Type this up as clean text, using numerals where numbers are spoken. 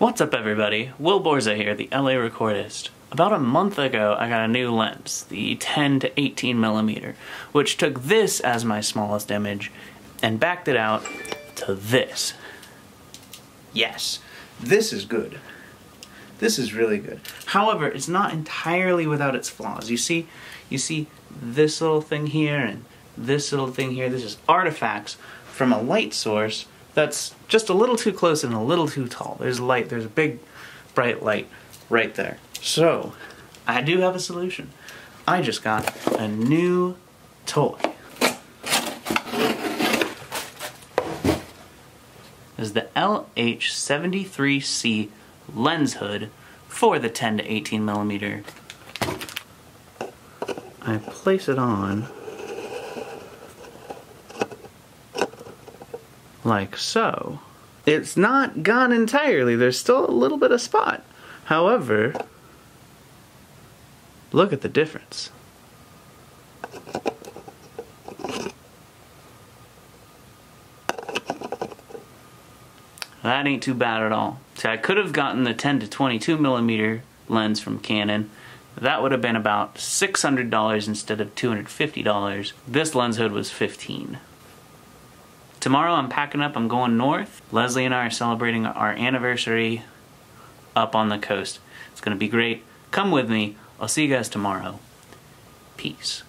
What's up everybody, Will Borza here, the LA recordist. About a month ago I got a new lens, the 10 to 18mm, which took this as my smallest image and backed it out to this. Yes, this is good. This is really good. However, it's not entirely without its flaws. You see this little thing here and this little thing here. This is artifacts from a light source that's just a little too close and a little too tall. There's light, there's a big bright light right there. So, I do have a solution. I just got a new toy. This is the LH73C lens hood for the 10 to 18mm. I place it on like so. It's not gone entirely. There's still a little bit of spot. However, look at the difference. That ain't too bad at all. See, I could have gotten the 10 to 22mm lens from Canon. That would have been about $600 instead of $250. This lens hood was $15. Tomorrow I'm packing up, I'm going north. Leslie and I are celebrating our anniversary up on the coast. It's gonna be great. Come with me. I'll see you guys tomorrow. Peace.